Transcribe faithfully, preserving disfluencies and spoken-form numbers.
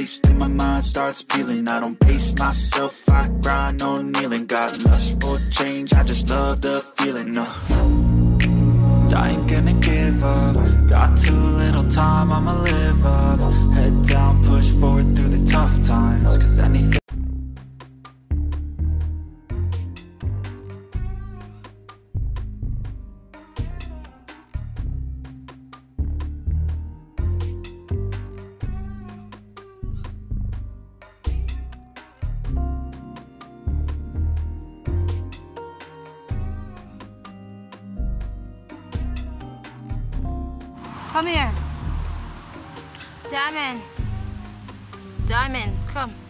taste in my mind starts peeling. I don't pace myself, I grind on kneeling. Got lust for change, I just love the feeling. No, I ain't gonna give up. Got too little time, I'ma live up. Head down, push forward through the tough times. Cause anything Come here. Diamond. Diamond, come.